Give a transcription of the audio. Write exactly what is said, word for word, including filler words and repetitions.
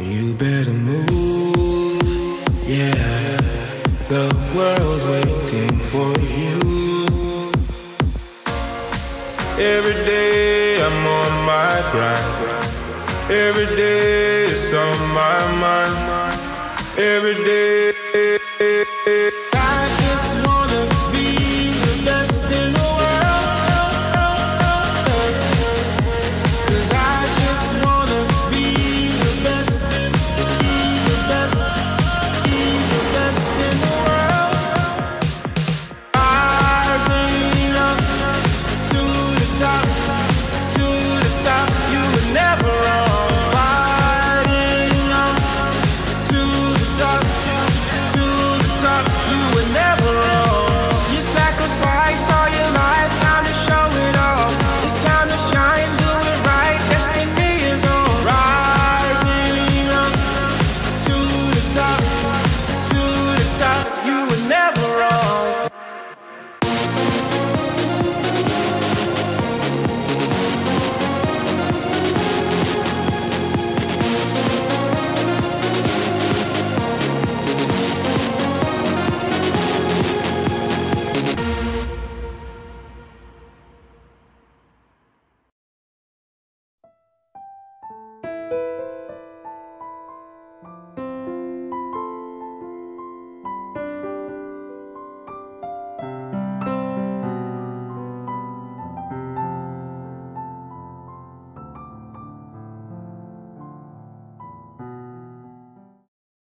You better move, yeah. The world's waiting for you. Every day I'm on my grind. Every day it's on my mind. Every day